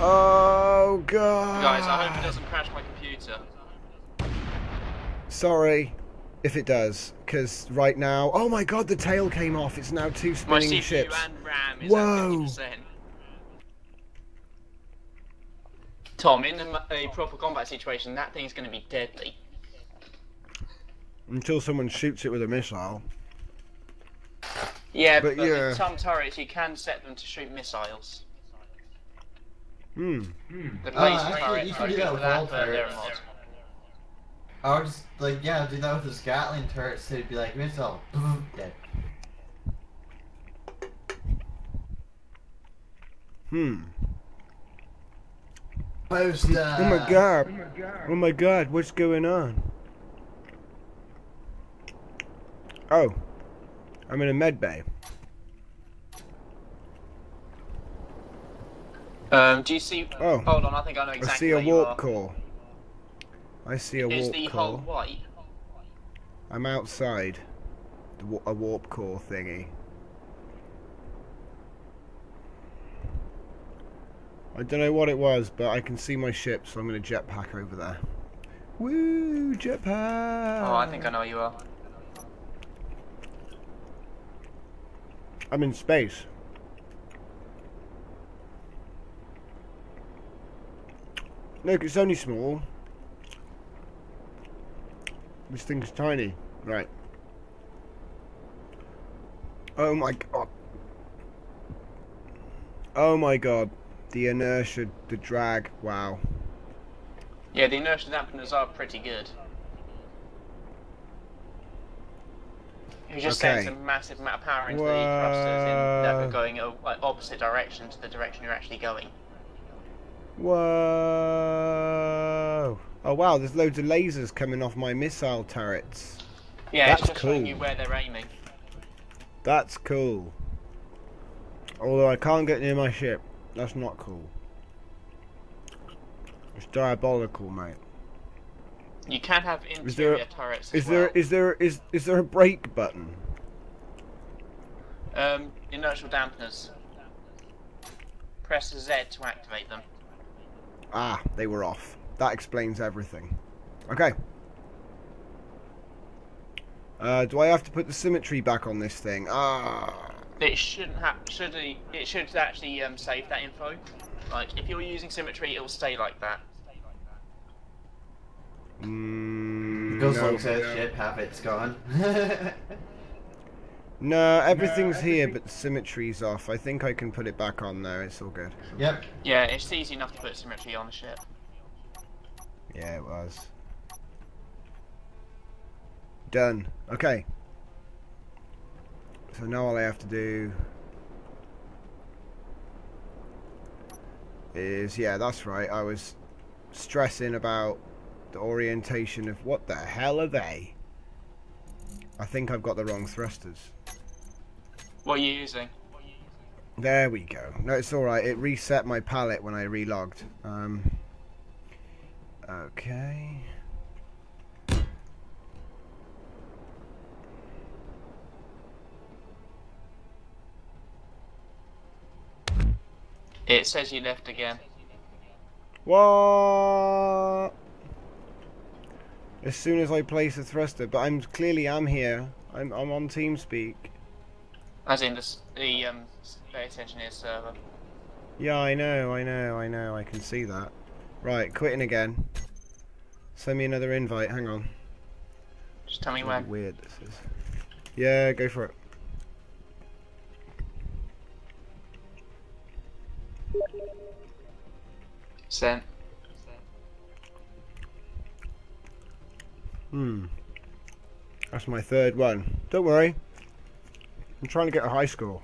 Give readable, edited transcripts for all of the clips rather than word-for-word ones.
Oh god! Guys, I hope it doesn't crash my computer. Sorry if it does, because right now... Oh my god, the tail came off. It's now two spinning ships. My CPU and RAM is at 50%. Tom, in a proper combat situation, that thing's going to be deadly. Until someone shoots it with a missile. Yeah, but yeah. In some turrets you can set them to shoot missiles. Hmm. The blaze turret. You can do that with all turrets. I would just, like, yeah, do that with this Gatling turret, so it'd be like, missile, dead. Hmm. Poster. Oh my god. Oh my god, what's going on? Oh. I'm in a med bay. Do you see... Oh. Hold on, I think I know exactly where you are. I see a warp core. I see a warp core. Is the hull white? I'm outside. A warp core thingy. I don't know what it was, but I can see my ship, so I'm going to jetpack over there. Woo! Jetpack! Oh, I think I know where you are. I'm in space. Look, it's only small. This thing's tiny. Right. Oh my god. Oh my god. The inertia, the drag, wow. Yeah, the inertia dampeners are pretty good. You just sends a massive amount of power into the thrusters in never going opposite direction to the direction you're actually going. Whoa! Oh wow, there's loads of lasers coming off my missile turrets. Yeah, that's it's just showing you where they're aiming. That's cool. Although I can't get near my ship. That's not cool. It's diabolical, mate. You can have interior turrets as well. Is there a brake button? Inertial dampeners. Press Z to activate them. Ah, they were off. That explains everything. Okay. Do I have to put the symmetry back on this thing? Ah. It shouldn't have. It should actually save that info. Like if you're using symmetry, it'll stay like that. Ship habit's gone. No, everything's here, but the symmetry's off. I think I can put it back on now. It's all good. Yep. Yeah, it's easy enough to put symmetry on the ship. Yeah, it was. Done. Okay. So now all I have to do is, yeah, that's right. I was stressing about the orientation of what the hell are they? I think I've got the wrong thrusters. What are you using? There we go. No, it's alright. It reset my palette when I relogged. Okay. It says you left again. What? As soon as I place a thruster, but I'm clearly here. I'm on TeamSpeak. As in the Space Engineers server. Yeah, I know. I can see that. Right, quitting again. Send me another invite. Hang on. Just tell me when. Weird this is. Yeah, go for it. Sent. That's my third one. Don't worry. I'm trying to get a high score.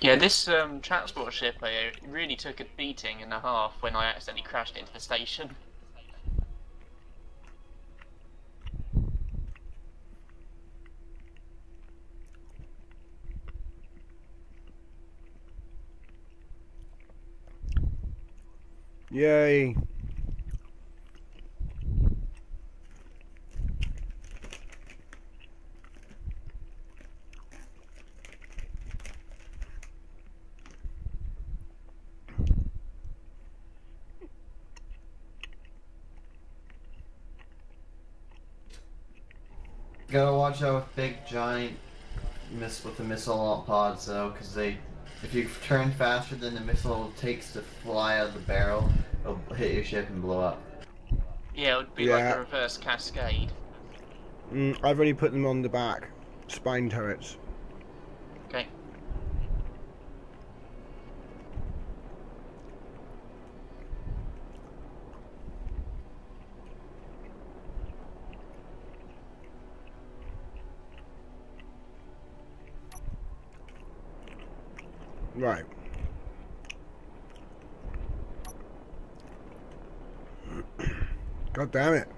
Yeah, this transport ship really took a beating and a half when I accidentally crashed into the station. Yay. Gotta watch out with big giant with the missile pods though, because they, if you turn faster than the missile takes to fly out of the barrel, it'll hit your ship and blow up. Yeah, it would be like a reverse cascade. I've already put them on the back, spine turrets. Okay. Right. God damn it.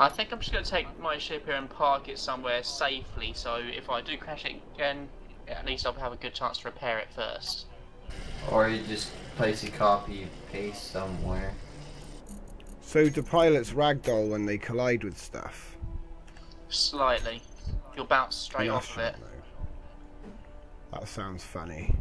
I think I'm just going to take my ship here and park it somewhere safely, so if I do crash it again, at least I'll have a good chance to repair it first. Or you just place a copy and paste somewhere. So do pilots ragdoll when they collide with stuff? Slightly. You'll bounce straight off of it. Though. That sounds funny.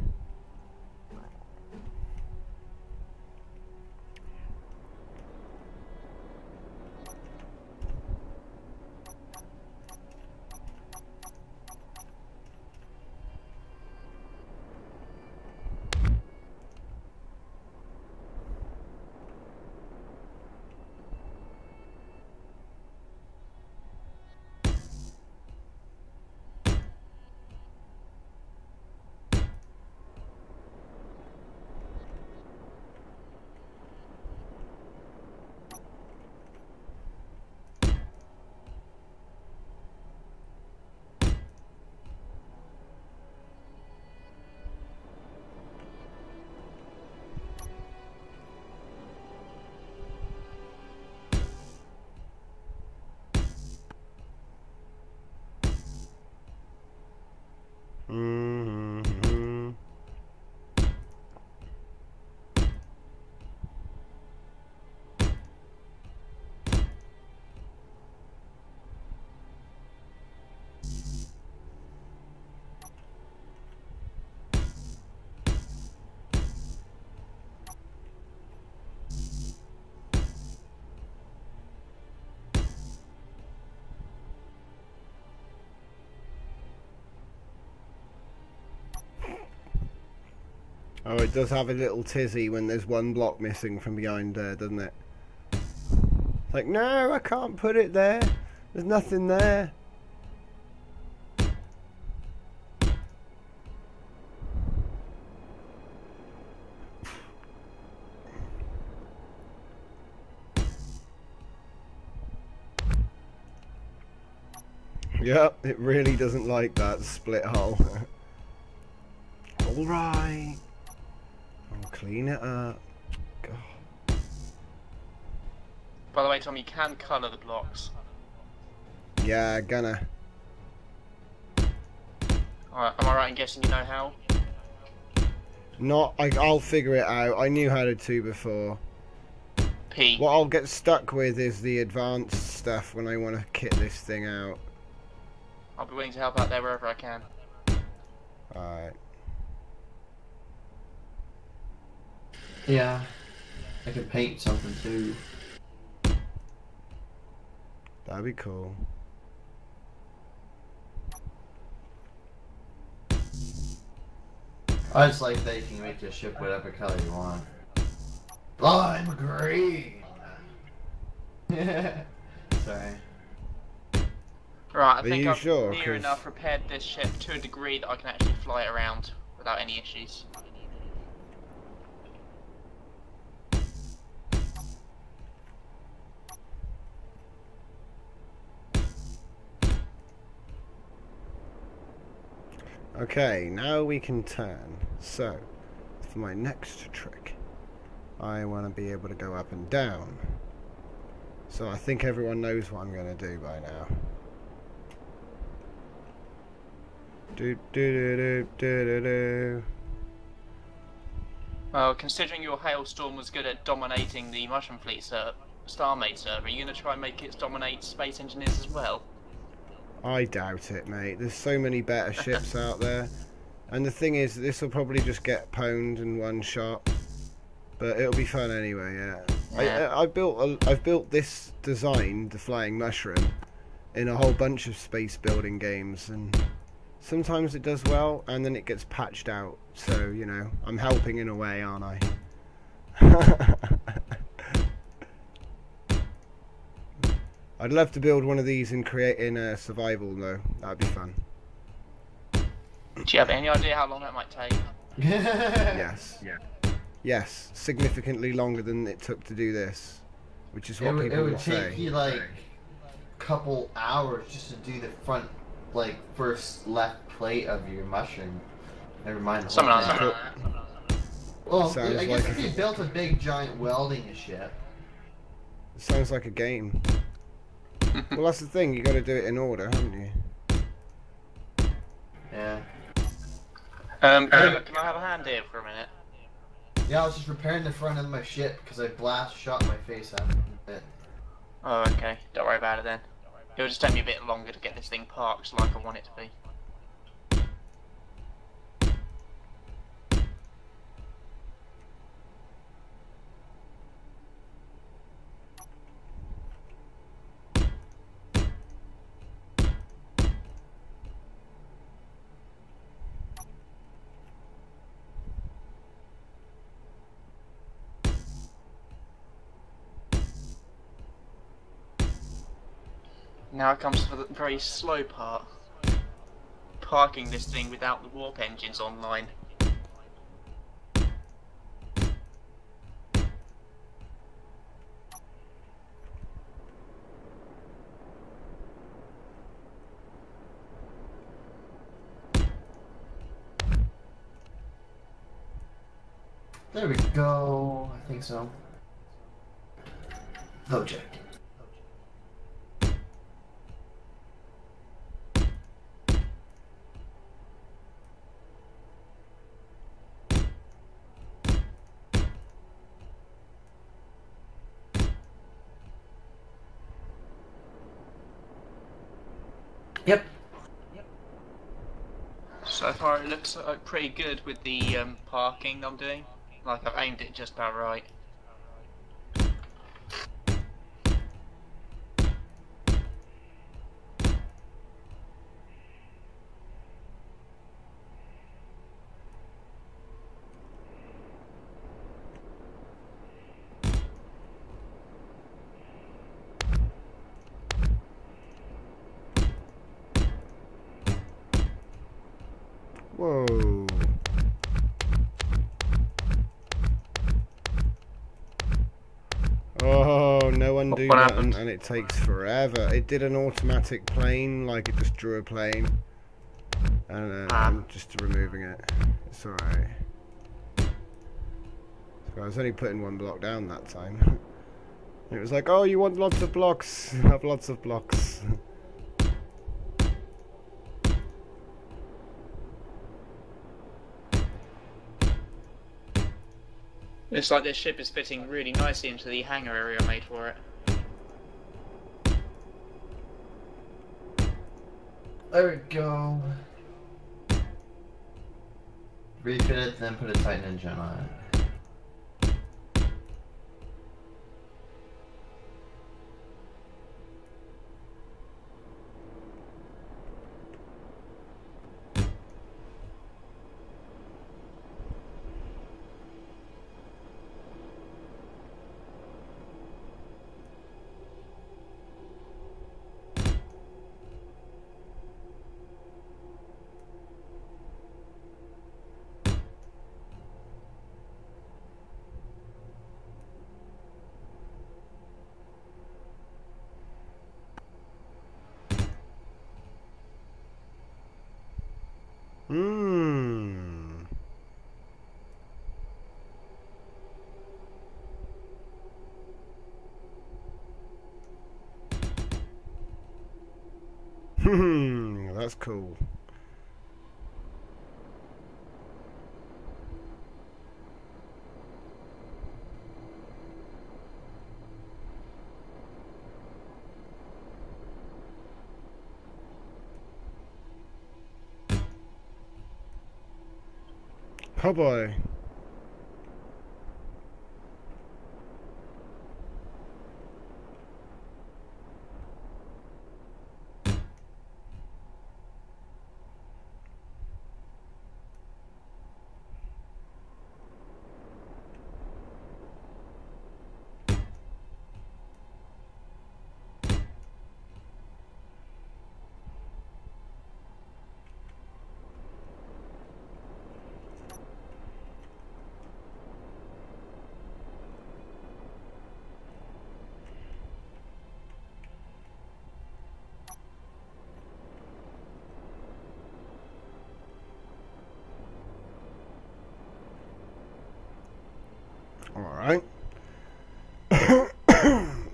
Oh, it does have a little tizzy when there's one block missing from behind there, doesn't it? It's like, no, I can't put it there. There's nothing there. Yep, it really doesn't like that split hole. All right. Clean it up. God. By the way, Tom, you can colour the blocks. Yeah, gonna. Alright, am I right in guessing you know how? Not, I'll figure it out. I knew how to do before. P. What I'll get stuck with is the advanced stuff when I want to kit this thing out. I'll be willing to help out there wherever I can. Alright. Yeah, I could paint something too. That'd be cool. I just like that you can make your ship whatever color you want. Lime green! Sorry. Right, I think I've near enough repaired this ship to a degree that I can actually fly it around without any issues. Okay, now we can turn. So, for my next trick, I want to be able to go up and down. So I think everyone knows what I'm going to do by now. Do do do do do do do. Well, considering your Hailstorm was good at dominating the Mushroom Fleet Starmade server, are you going to try and make it dominate Space Engineers as well? I doubt it, mate. There's so many better ships out there. And the thing is, this will probably just get pwned in one shot. But it'll be fun anyway, yeah. I've built this design, the Flying Mushroom, in a whole bunch of space building games, and sometimes it does well and then it gets patched out, so you know, I'm helping in a way, aren't I? I'd love to build one of these and create in a survival though, that'd be fun. Do you have any idea how long that might take? Yes. Yeah. Yes, significantly longer than it took to do this, which is what people would say. It would take you like a couple hours just to do the front, like first left plate of your mushroom. Never mind. Well, I guess if you built a big giant welding ship. It sounds like a game. Well, that's the thing. You got to do it in order, haven't you? Yeah. Can I have a hand here for a minute? Yeah, I was just repairing the front of my ship because I shot my face out. Oh, okay. Don't worry about it then. It'll just take me a bit longer to get this thing parked like I want it to be. Now comes for the very slow part. Parking this thing without the warp engines online. There we go. I think so. Project. So far it looks like pretty good with the parking I'm doing, like I've aimed it just about right. Whoa. Oh, no undo button, and it takes forever. It did an automatic plane, like it just drew a plane. And I'm just removing it. It's alright. So I was only putting one block down that time. It was like, oh, you want lots of blocks? Have lots of blocks. Looks like this ship is fitting really nicely into the hangar area I made for it. There we go. Refit it, then put a Titan engine on it. That's cool. Cowboy.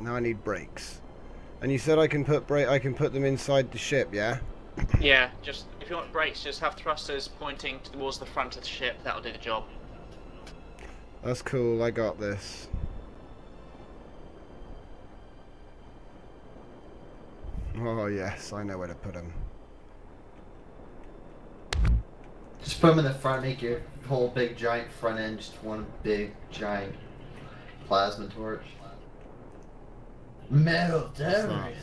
I need brakes, and you said I can put I can put them inside the ship, yeah? Yeah, just if you want brakes, just have thrusters pointing towards the front of the ship. That'll do the job. That's cool. I got this. Oh yes, I know where to put them. Just put them in the front. Make your whole big giant front end just one big giant plasma torch. Metal turret.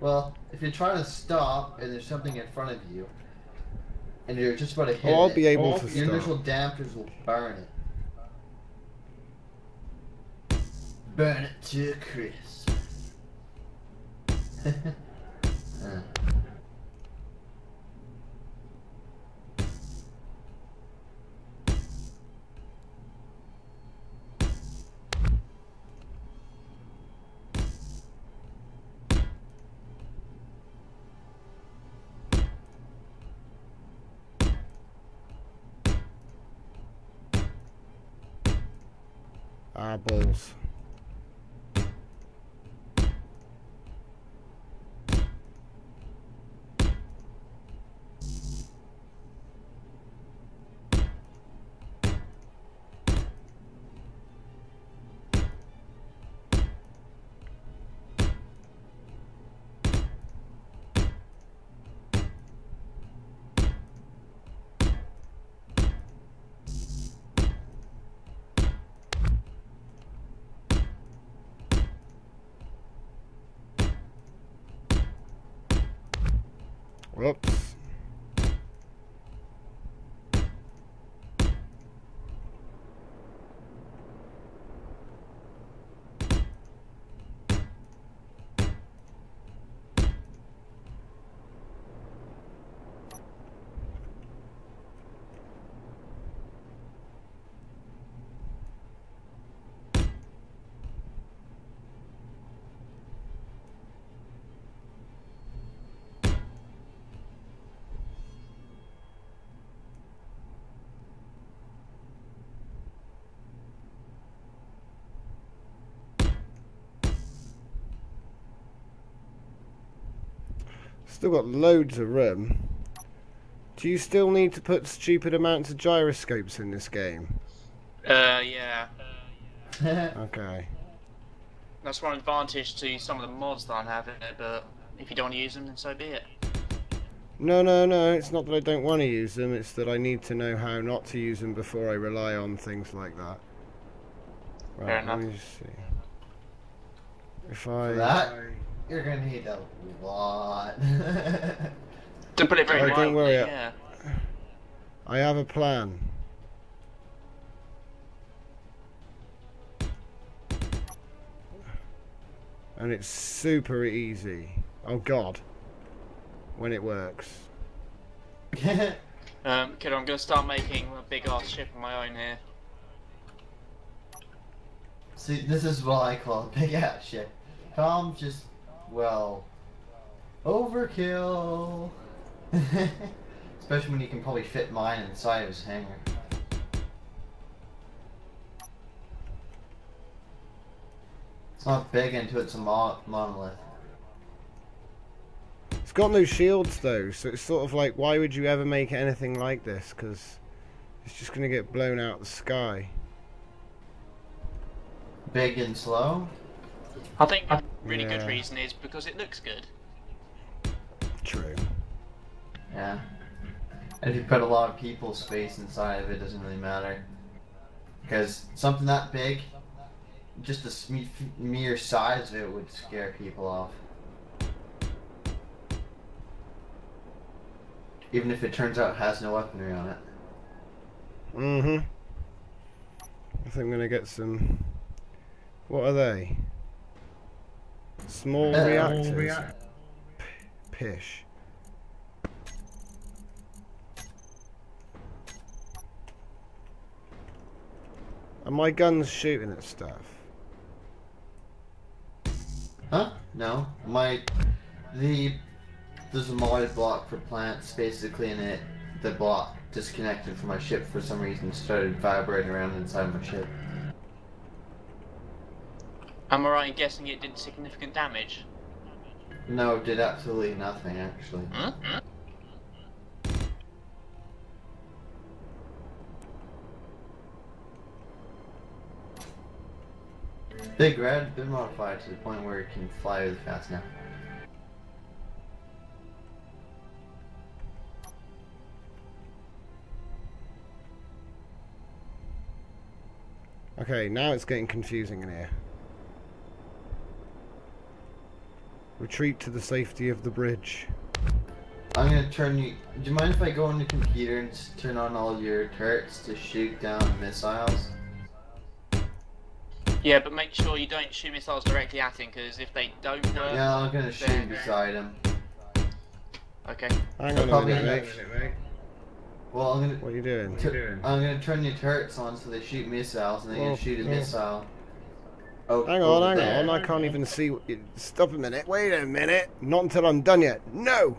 Well, if you're trying to stop and there's something in front of you, and you're just about to hit I'll be able to stop. Your initial dampers will burn it. Burn it to a crisp. Balls. Oops. Still got loads of room. Do you still need to put stupid amounts of gyroscopes in this game? Yeah. Okay. That's one advantage to some of the mods that I have in it, but if you don't want to use them, then so be it. No, it's not that I don't want to use them, it's that I need to know how not to use them before I rely on things like that. Right, fair enough. Let me just see. If I... That? You're gonna need a lot. To put it very mildly, don't worry. Yeah. I have a plan. And it's super easy. Oh god. When it works. Kiddo, I'm gonna start making a big ass ship of my own here. See, this is what I call a big ass ship. Tom just... well, overkill. Especially when you can probably fit mine inside of his hangar. It's not big into it's a monolith. It's got no shields though, so it's sort of like, why would you ever make anything like this? Because it's just going to get blown out of the sky. Big and slow? I think a really good reason is because it looks good. True. Yeah. If you put a lot of people's space inside of it, it doesn't really matter. Because something that big, just the mere size of it would scare people off. Even if it turns out it has no weaponry on it. Mm-hmm. I think I'm going to get some... What are they? Small reactors. Pish. Are my guns shooting at stuff? Huh? No. There's a modded block for plants, basically, and the block disconnected from my ship for some reason started vibrating around inside my ship. Am I right in guessing it did significant damage? No, it did absolutely nothing, actually. Mm-hmm. Big Red has been modified to the point where it can fly really fast now. Okay, now it's getting confusing in here. Retreat to the safety of the bridge. I'm gonna turn you... Do you mind if I go on the computer and just turn on all your turrets to shoot down missiles? Yeah, but make sure you don't shoot missiles directly at him, because if they don't work... Yeah, I'm gonna shoot beside him. Okay. Hang on a minute, mate. Well, what are you doing? I'm gonna turn your turrets on so they shoot missiles, and they're gonna shoot a missile. Oh, hang on, I can't even see what you... Stop a minute, wait a minute! Not until I'm done yet. No!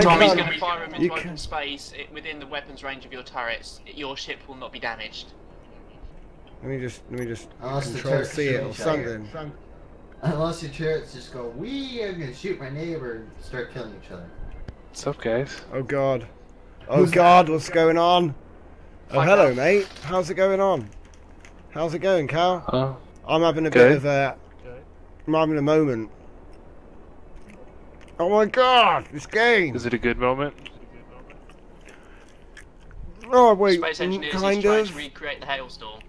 Tommy's gonna fire him into open space, within the weapons range of your turrets. Your ship will not be damaged. Let me just control C it or something. Unless your turrets just go, wee, I'm gonna shoot my neighbor and start killing each other. What's up, guys? Oh god. Oh god, what's going on? Oh hello mate, how's it going on? How's it going, Cal? I'm having a bit of a... I'm having a moment. Oh my god, this game! Is it a good moment? Oh wait, Space Engineers is trying to recreate the Hailstorm.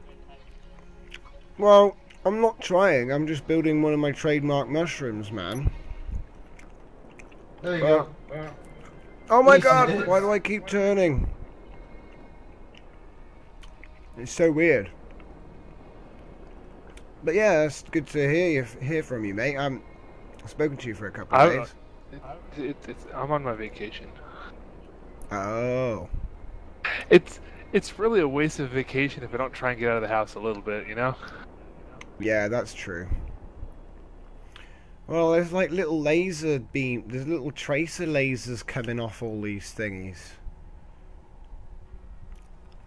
Well, I'm not trying, I'm just building one of my trademark mushrooms, man. There you go. Oh my god, why do I keep turning? It's so weird. But yeah, it's good to hear from you, mate. I've spoken to you for a couple of days. I'm on my vacation. Oh. It's really a waste of vacation if I don't try and get out of the house a little bit, you know? Yeah, that's true. Well, there's like little laser beam, there's little tracer lasers coming off all these thingies.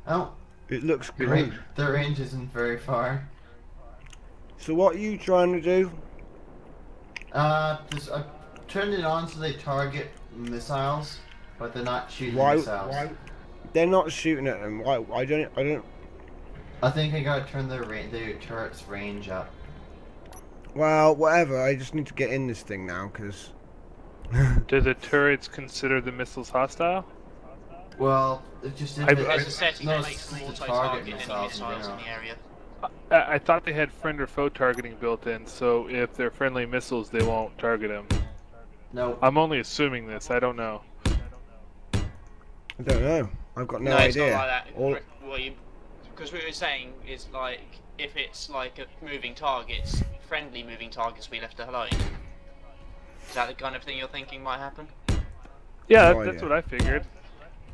Oh. It looks great. The range isn't very far. So what are you trying to do? I turned it on so they target missiles, but they're not shooting missiles. Why? They're not shooting at them. Why? I think I gotta turn their turret's range up. Well, whatever. I just need to get in this thing now, because... Do the turrets consider the missiles hostile? Well, it just... As a setting, they like small target missiles in the area. I thought they had friend or foe targeting built in, so if they're friendly missiles, they won't target them. No. I'm only assuming this. I don't know. I don't know. I've got no idea. It's not like that. Because we were saying is like if it's like moving targets, friendly moving targets, we left alone. Is that the kind of thing you're thinking might happen? Yeah, that's what I figured.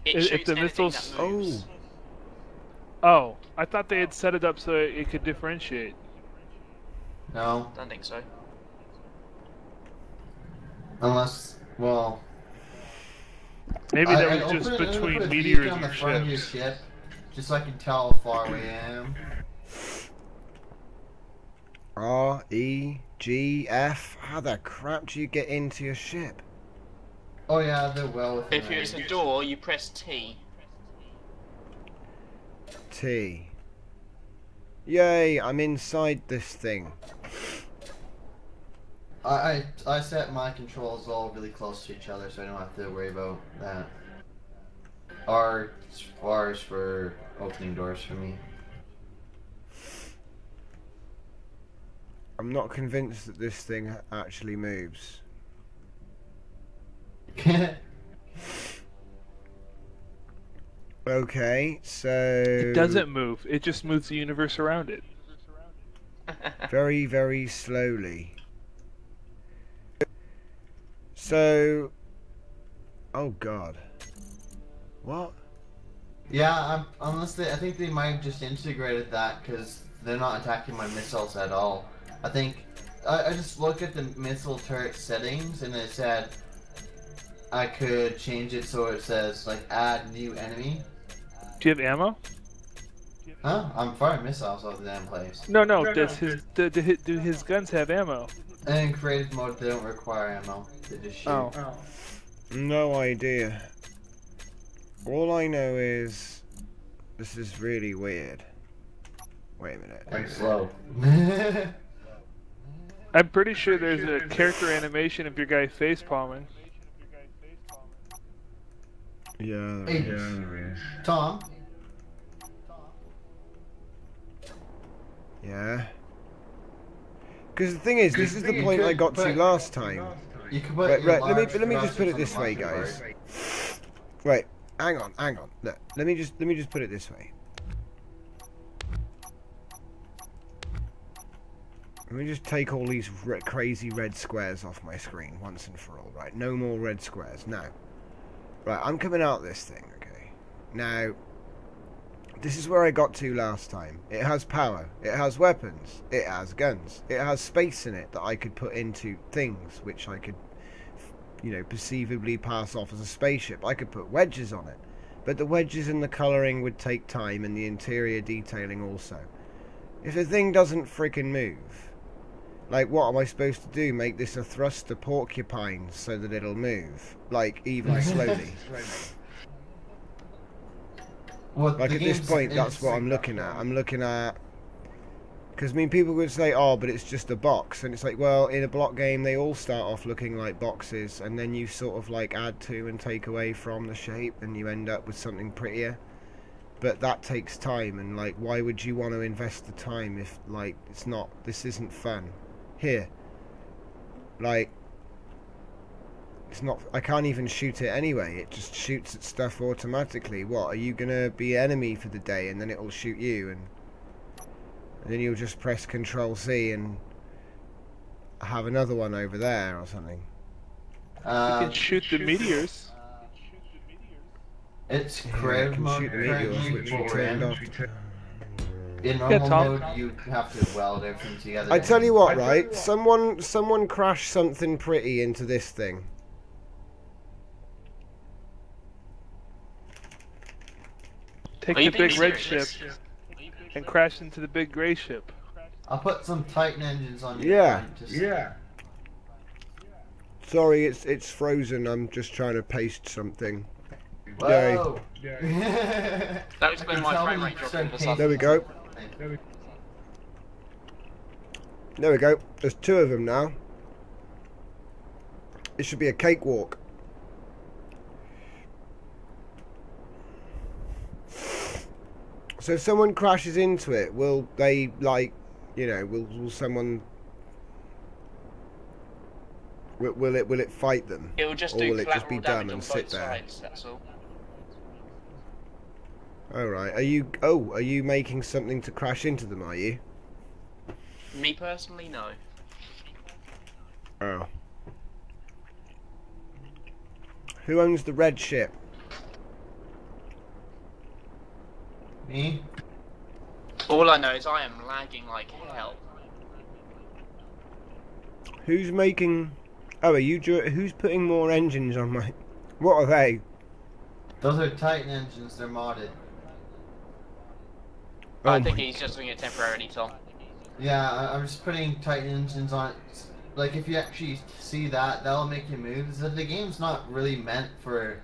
If the missiles, I thought they had set it up so it could differentiate. No, I don't think so. Unless, well. Maybe that was just between meteors and ships. Just so I can tell how far we am. R-E-G-F. How the crap do you get into your ship? Oh yeah, they're well within range. If it's a door, you press T. T. Yay! I'm inside this thing. I set my controls all really close to each other, so I don't have to worry about that. are as far as for opening doors for me. I'm not convinced that this thing actually moves. Okay, so... It doesn't move. It just moves the universe around it. Very, very slowly. So... Oh, God. What? Yeah, I think they might have just integrated that because they're not attacking my missiles at all. I think... I just looked at the missile turret settings and it said... I could change it so it says, like, add new enemy. Do you have ammo? Huh? I'm firing missiles off the damn place. No, no, do his guns have ammo? And in creative mode, they don't require ammo. They just shoot. Oh. Oh. No idea. All I know is... This is really weird. Wait a minute. I'm slow. I'm pretty sure there's a character animation of your guy facepalming. Yeah, there is. Tom? Yeah. Because the thing is, this is the point I got to last time. Right, let me just put it this way, guys. Right, hang on. Look, let me just put it this way. Let me just take all these crazy red squares off my screen once and for all. Right, no more red squares now. Right, I'm coming out this thing, okay. Now, this is where I got to last time. It has power, it has weapons, it has guns, it has space in it that I could put into things which I could, you know, perceivably pass off as a spaceship. I could put wedges on it, but the wedges and the colouring would take time and the interior detailing also. If the thing doesn't frickin' move, like, what am I supposed to do? Make this a thruster porcupine so that it'll move, like, even slowly. Well, like, at this point, that's what I'm looking at. I'm looking at... Because, I mean, people would say, oh, but it's just a box. And it's like, well, in a block game, they all start off looking like boxes. And then you sort of, like, add to and take away from the shape. And you end up with something prettier. But that takes time. And, like, why would you want to invest the time if, like, it's not... This isn't fun. Here, like, it's not, I can't even shoot it anyway, it just shoots at stuff automatically. What, are you gonna be enemy for the day and then it'll shoot you and then you'll just press Control-C and have another one over there or something? You can shoot the meteors. It's creative mode, which we turned off. In normal mode, you have to weld everything together. I tell you what, right? Someone crashed something pretty into this thing. Take the big red ship and crash into the big grey ship. I'll put some Titan engines on you. Yeah, yeah. Sorry, it's frozen. I'm just trying to paste something. Whoa! Yeah. That was when my frame rate dropped. There we go. There we go. There's two of them now. It should be a cakewalk. So if someone crashes into it, will they, like, you know, will someone... Will it fight them? It will just or will it just be dumb and sit there? That's all. Alright, are you making something to crash into them, are you? Me personally, no. Oh. Who owns the red ship? Me? All I know is I am lagging like hell. Who's making... Oh, who's putting more engines on my... What are they? Those are Titan engines, they're modded. Oh, I think he's just doing it temporarily, Tom. Yeah, I'm just putting Titan engines on it. Like, if you actually see that, that'll make you move. So the game's not really meant for...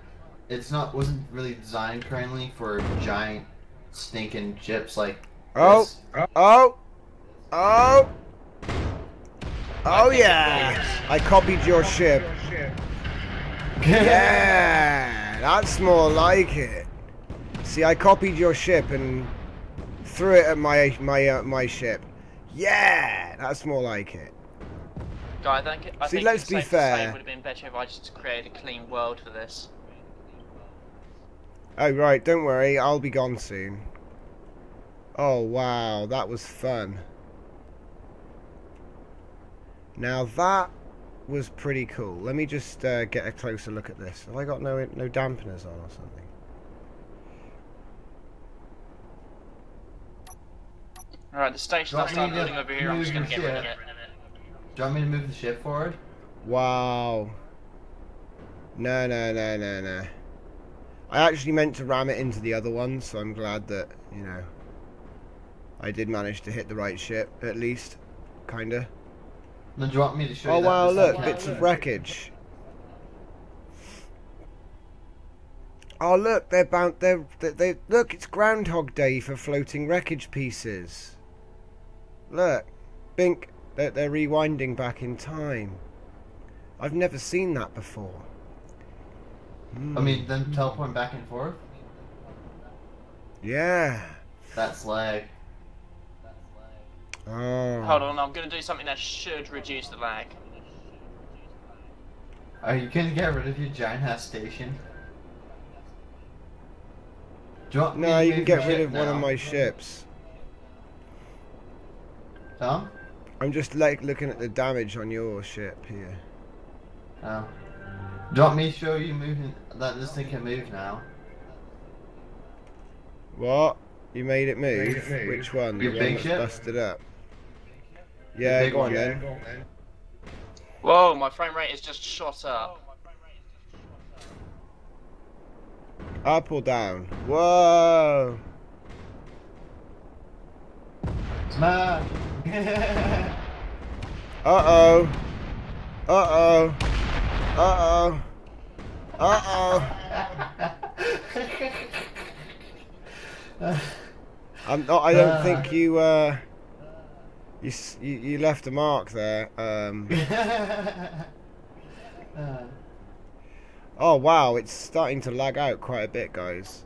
wasn't really designed currently for giant stinking ships like this. Oh yeah! I copied your ship. Yeah! That's more like it. See, I copied your ship and threw it at my ship. Yeah, that's more like it. I think let's be fair. It would have been better if I just created a clean world for this. Oh right, don't worry, I'll be gone soon. Oh wow, that was fun. Now that was pretty cool. Let me just get a closer look at this. Have I got no dampeners on or something? Alright, the station that's not building over here, I'm just going to get rid of it. Do you want me to move the ship forward? Wow. No, no, no, no, no. I actually meant to ram it into the other one, so I'm glad that, you know, I did manage to hit the right ship, at least. Kinda. Do you want me to show you that? Oh wow, look, bits of wreckage. Oh look, they're look, it's Groundhog Day for floating wreckage pieces. Look, bink, they're rewinding back in time. I've never seen that before. Mm. I mean, them teleporting back and forth? Yeah. That's lag. Oh. Hold on, I'm going to do something that should reduce the lag. Are you going to get rid of your giant ass station? Do you want me to move your ship now? No, you can get rid of one of my ships. Tom? I'm just like looking at the damage on your ship here. Oh. Do you want me to show you moving that this thing can move now? What? You made it move? Which one? The one that's busted up. Yeah, go on then. Whoa, my frame rate is just shot up. Up or down? Whoa! Smash! Uh-oh! Uh-oh! Uh-oh! Uh-oh! I'm not, I don't think you, you left a mark there. Oh wow, it's starting to lag out quite a bit, guys.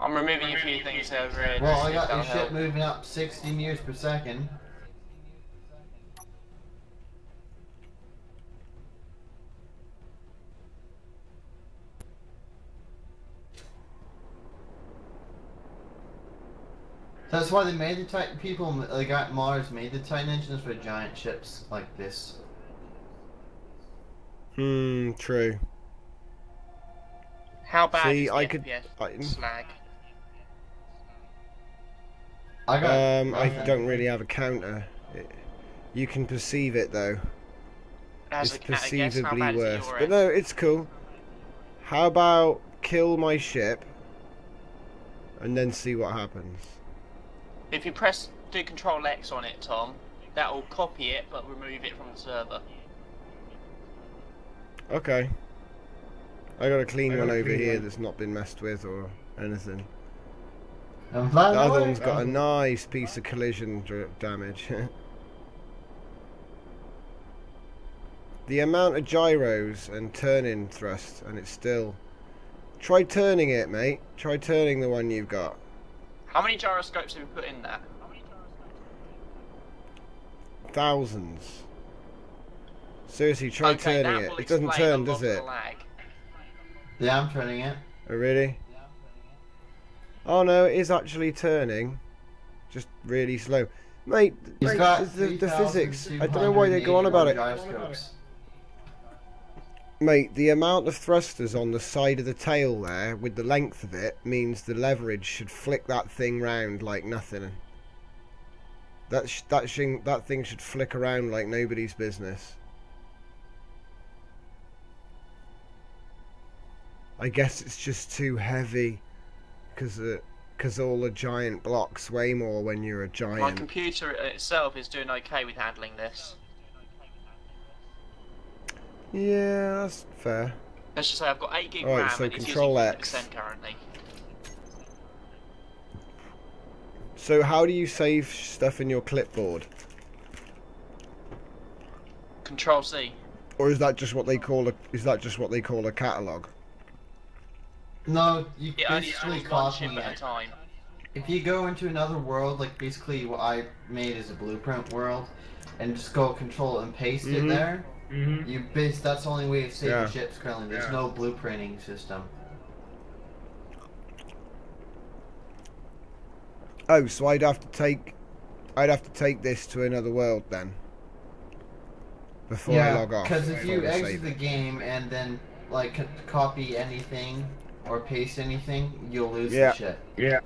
I'm removing a few things over it. Well, I got your ship moving up 60 meters per second. That's why they made the Titan people, like at Mars, made the Titan engines for giant ships like this. Hmm, true. How bad is the FPS lag? I don't really have a counter. You can perceive it though. It's perceivably worse, but no, it's cool. How about kill my ship, and then see what happens. If you do Control X on it, Tom, that will copy it but remove it from the server. Okay. I got a clean one over here that's not been messed with or anything. The other one's got a nice piece of collision damage. The amount of gyros and turn-in thrust, and it's still... Try turning it, mate. Try turning the one you've got. How many gyroscopes have we put in there? Thousands. Seriously, try turning it. It doesn't turn, does it? Yeah, I'm turning it. Oh, really? Yeah, oh, no, it is actually turning. Just really slow. Mate, the physics. I don't know why they go on about it. Mate, the amount of thrusters on the side of the tail there, with the length of it, means the leverage should flick that thing round like nothing. That thing should flick around like nobody's business. I guess it's just too heavy, because all the giant blocks weigh more when you're a giant. My computer itself is doing okay with handling this. Yeah, that's fair. Let's just say I've got 8 gig RAM, so and Control X currently. So how do you save stuff in your clipboard? Control C. Or is that just what they call a catalog? No, you basically cost him that. If you go into another world, like basically what I made is a blueprint world, and just go control and paste it there, you that's the only way of saving ships currently. There's no blueprinting system. Oh, so I'd have to take this to another world then. Before I log off. Because if you exit the game and then like copy anything or paste anything, you'll lose the shit. Yeah.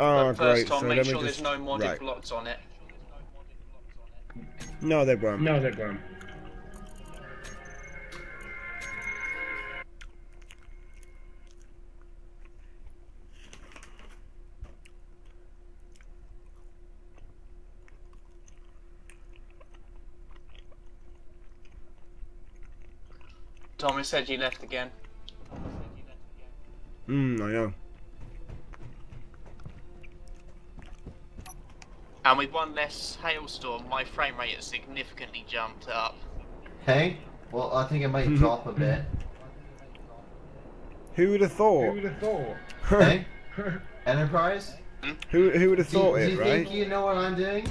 Oh, great. So make sure there's no modded blocks on it. No, they won't. No, they won't. Thomas said you left again. I know. And with one less hailstorm, my frame rate has significantly jumped up. Hey, well, I think it might drop a bit. Who would have thought? Who would have thought? Hey, Enterprise. Who would have thought it? Do you think you know what I'm doing?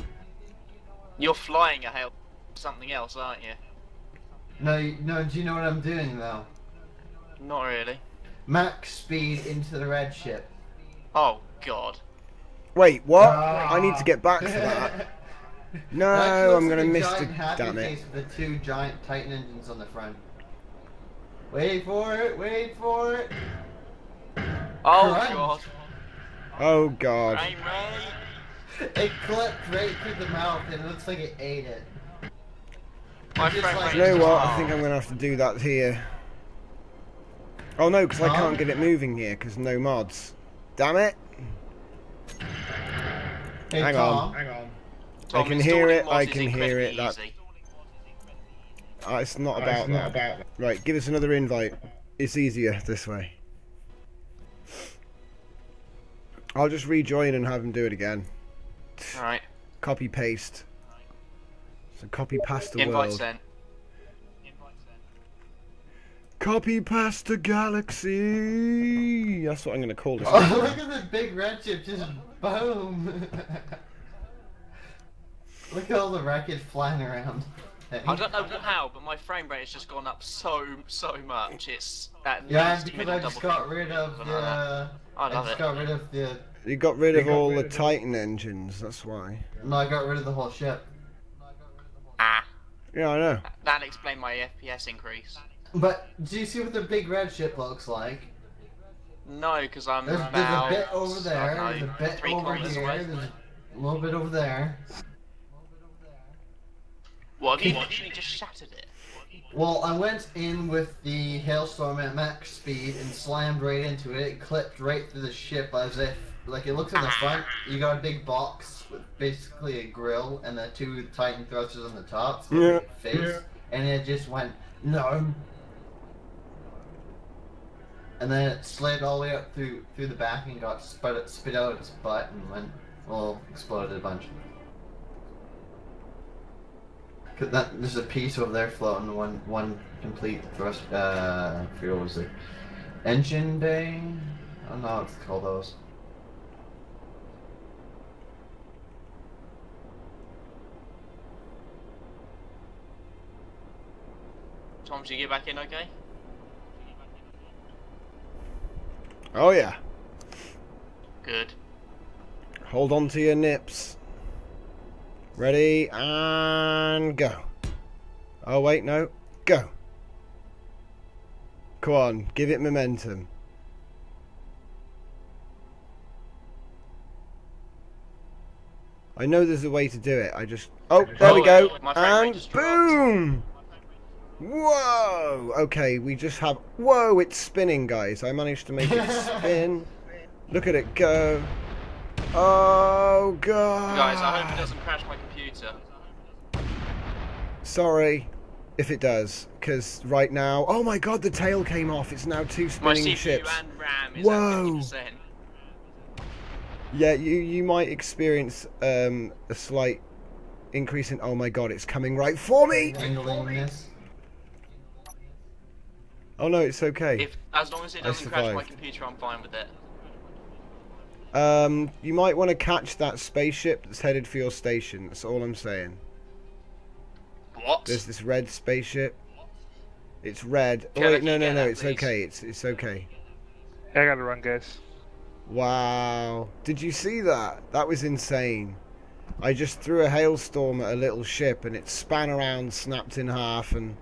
You're flying a hail, something else, aren't you? No, no, do you know what I'm doing though? Not really. Max speed into the red ship. Oh, God. Wait, what? I need to get back to that. No, I'm gonna miss the damn it. The two giant Titan engines on the front. Wait for it, wait for it. Oh, God. Oh, God. It clipped right through the mouth and it looks like it ate it. You know what? I think I'm gonna have to do that here. Oh no, because I can't get it moving here because no mods. Damn it! Hey, hang on, hang on. I can hear it. I can hear it. That. It's not about that. Right, give us another invite. It's easier this way. I'll just rejoin and have him do it again. All right. Copy paste. So copy past the world. Sent. Copy past the galaxy. That's what I'm gonna call this. Oh, look at the big red ship, just boom. Look at all the wreckage flying around. I don't know how, but my frame rate has just gone up so much. It's at least because I just got rid of the. I love it. Got rid of the. You got rid of all the Titan engines. That's why. No, I got rid of the whole ship. Yeah, I know. That explained my FPS increase. But do you see what the big red ship looks like? No, because I'm about... There's a bit over there, there's a bit over here, there's a little bit over there. What, have you literally just shattered it? Well, I went in with the hailstorm at max speed and slammed right into it. It clipped right through the ship as if... Like, it looks at the front, you got a big box with basically a grill and the two Titan thrusters on the top, so and it just went, no. And then it slid all the way up through the back and got spit out its butt and went, well, exploded a bunch. There's a piece over there floating, one complete thrust, I forget what was it, engine bay? I don't know what to call those. Tom, did you get back in okay? Oh yeah. Good. Hold on to your nips. Ready and go. Oh wait, no. Go. Come on, give it momentum. I know there's a way to do it, I just... Oh, there we go. And boom! Whoa! Okay, we just have... Whoa, it's spinning, guys. I managed to make it spin. Look at it go. Oh, God. Guys, I hope it doesn't crash my computer. Sorry if it does, because right now... Oh, my God, the tail came off. It's now two spinning ships. My CPU and RAM is at 50%. Yeah, you might experience a slight increase in... Oh, my God, it's coming right for me! Oh no, it's okay. As long as it doesn't crash my computer, I'm fine with it. You might want to catch that spaceship that's headed for your station. That's all I'm saying. What? There's this red spaceship. It's red. Oh, wait, no, it's okay. It's okay. I gotta run, guys. Wow. Did you see that? That was insane. I just threw a hailstorm at a little ship and it span around, snapped in half, and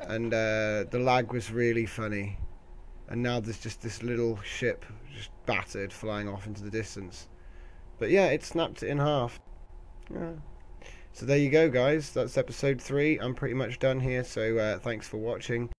the lag was really funny. And now there's just this little ship just battered, flying off into the distance. But yeah, it snapped it in half. Yeah. So there you go, guys. That's episode 3. I'm pretty much done here, so thanks for watching.